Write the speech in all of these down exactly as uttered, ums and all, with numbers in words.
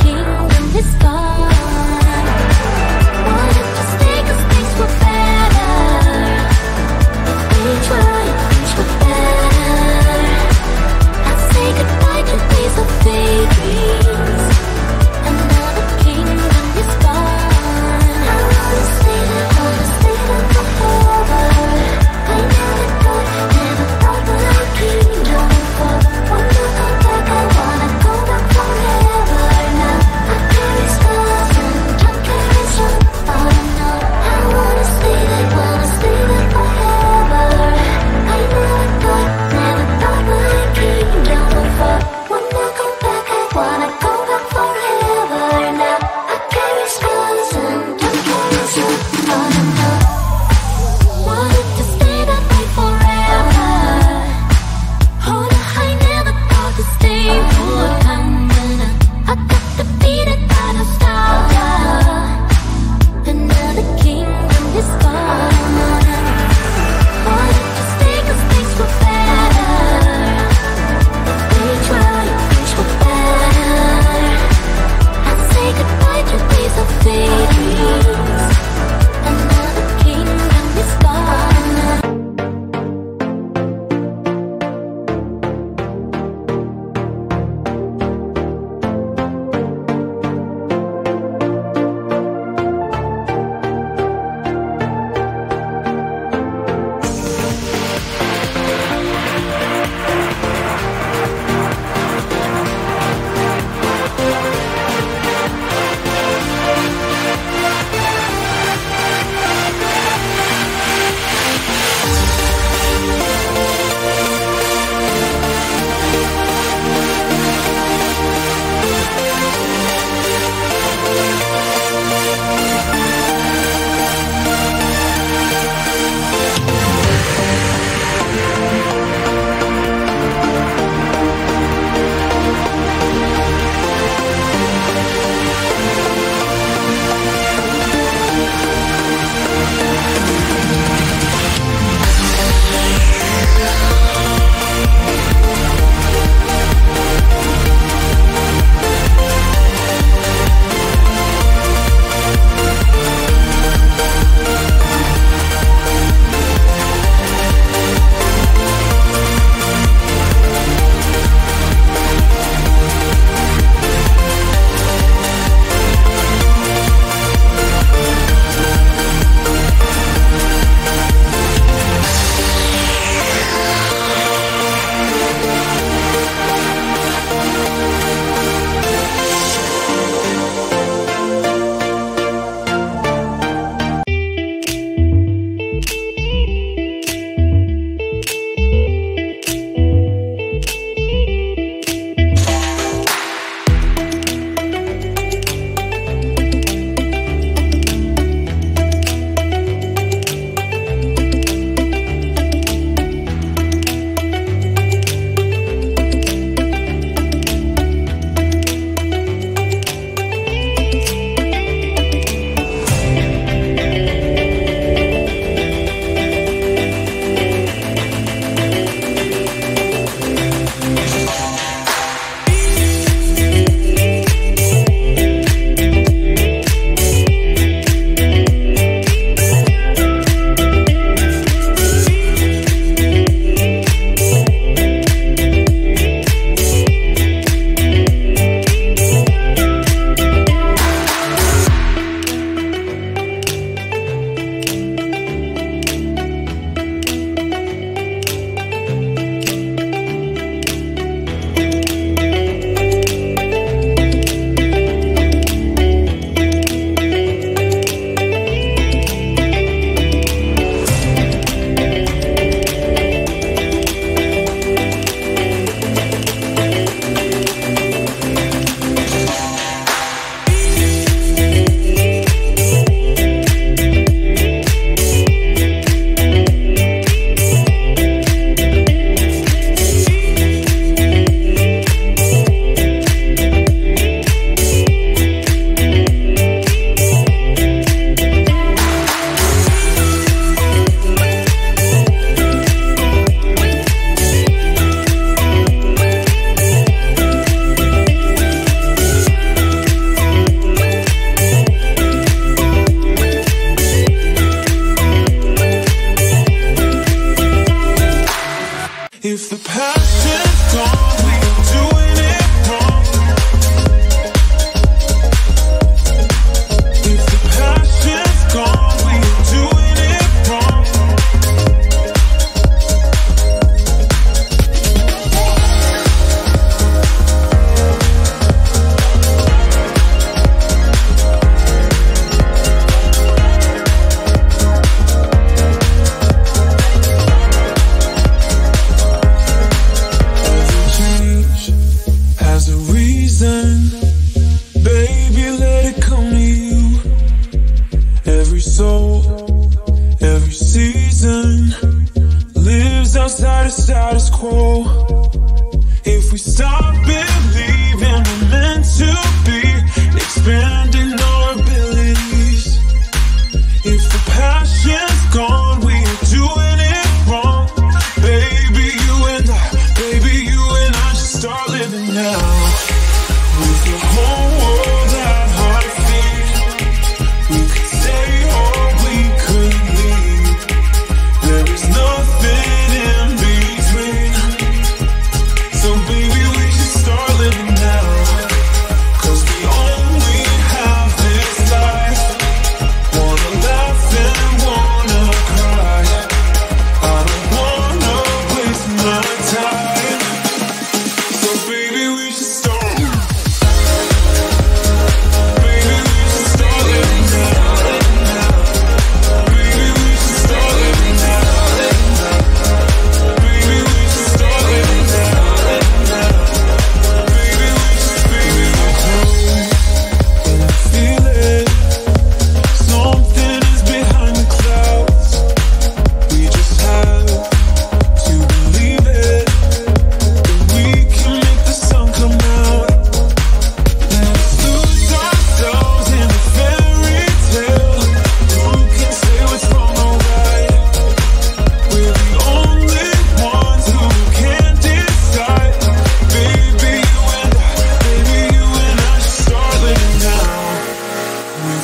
King.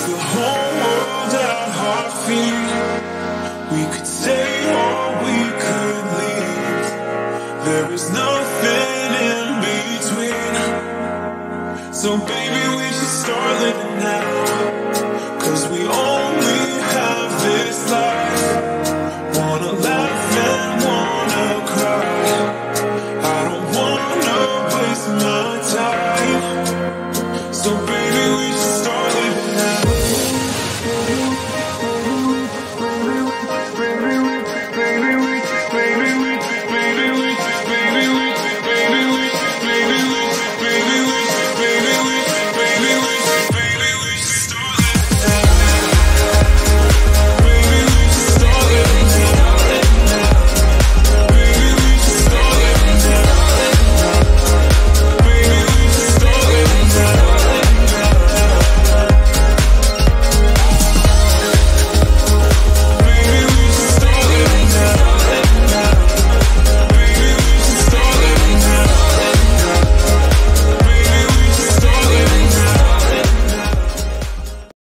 With the whole world at our hot feet, we could say or we could leave. There is nothing in between. So baby, we should start living.